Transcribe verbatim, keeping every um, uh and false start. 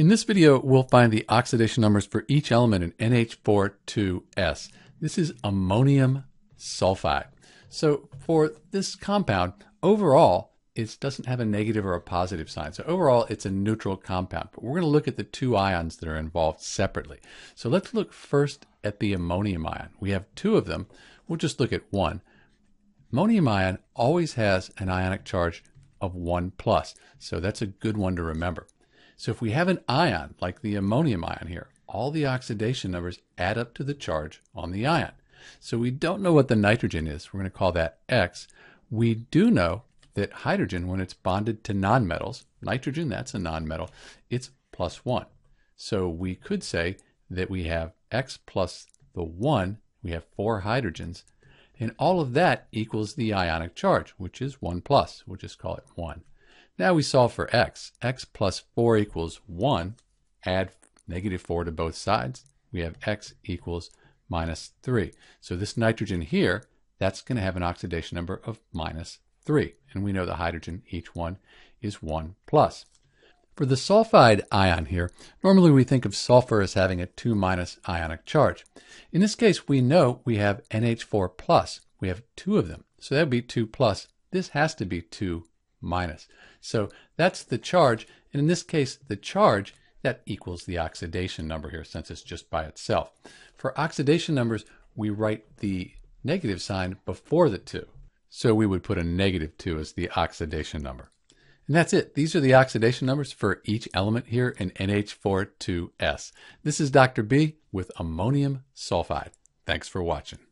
In this video, we'll find the oxidation numbers for each element in N H four two S. This is ammonium sulfide. So for this compound, overall, it doesn't have a negative or a positive sign. So overall, it's a neutral compound. But we're going to look at the two ions that are involved separately. So let's look first at the ammonium ion. We have two of them. We'll just look at one. Ammonium ion always has an ionic charge of one plus. So that's a good one to remember. So if we have an ion, like the ammonium ion here, all the oxidation numbers add up to the charge on the ion. So we don't know what the nitrogen is. We're going to call that X. We do know that hydrogen, when it's bonded to nonmetals, nitrogen, that's a nonmetal, it's plus one. So we could say that we have X plus the one, we have four hydrogens, and all of that equals the ionic charge, which is one plus. We'll just call it one. Now we solve for x. x plus four equals one. Add negative four to both sides. We have x equals minus three. So this nitrogen here, that's going to have an oxidation number of minus three. And we know the hydrogen, each one, is one plus. For the sulfide ion here, normally we think of sulfur as having a two minus ionic charge. In this case, we know we have N H four plus. We have two of them. So that would be two plus. This has to be two minus. So that's the charge, and in this case the charge, that equals the oxidation number here, since it's just by itself. For oxidation numbers, we write the negative sign before the two, so we would put a negative two as the oxidation number. And that's it. These are the oxidation numbers for each element here in N H four two S. This is Doctor B with ammonium sulfide. Thanks for watching.